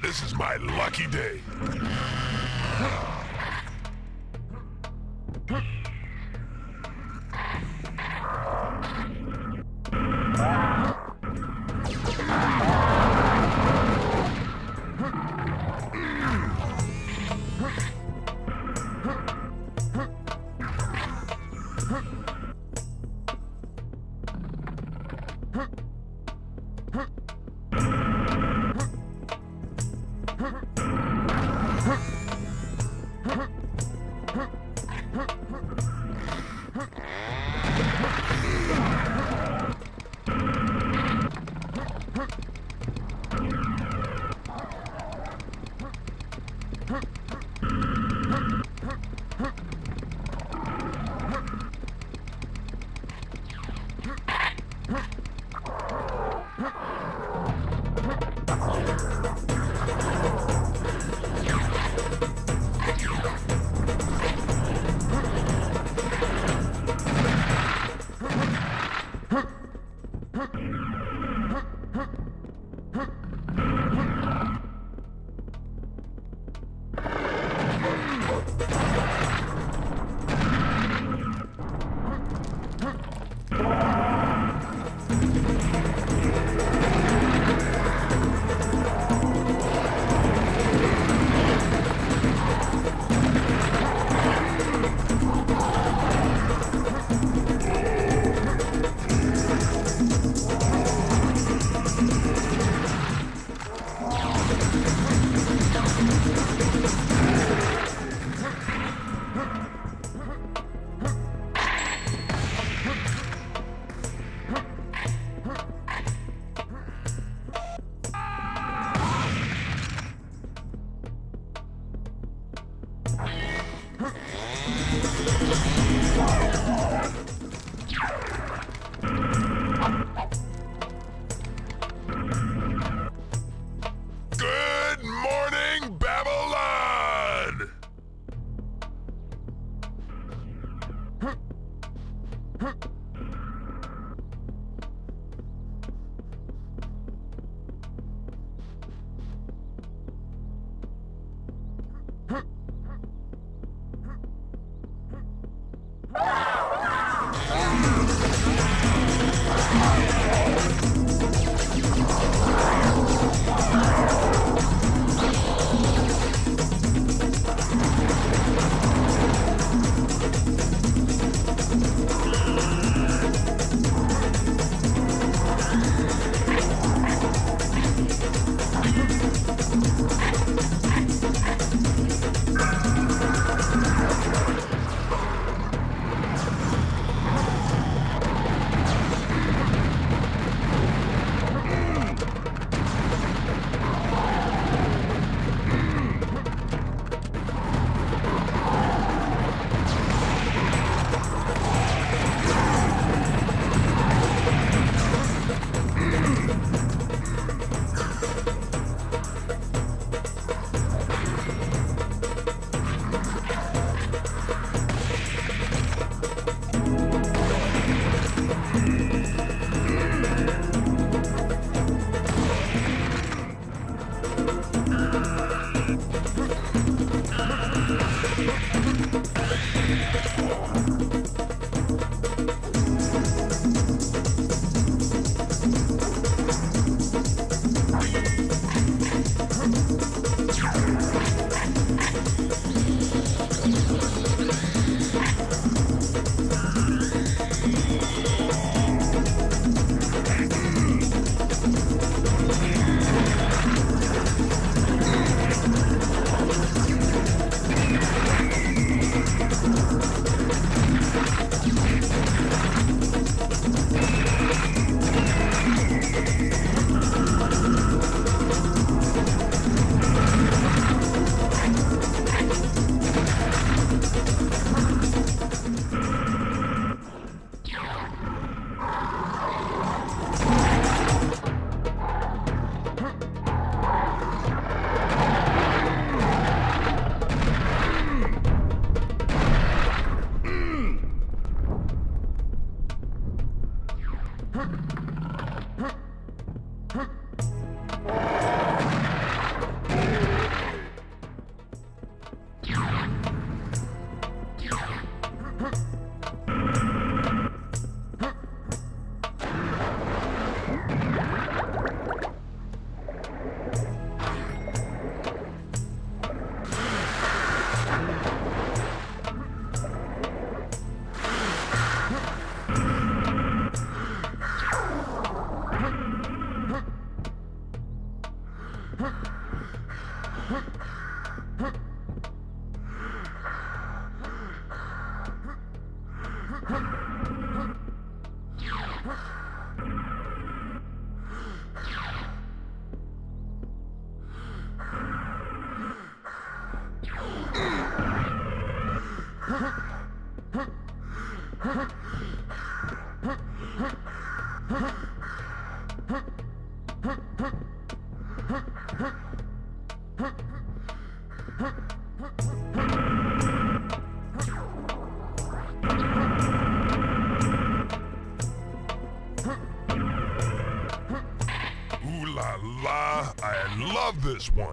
This is my lucky day. I love this one.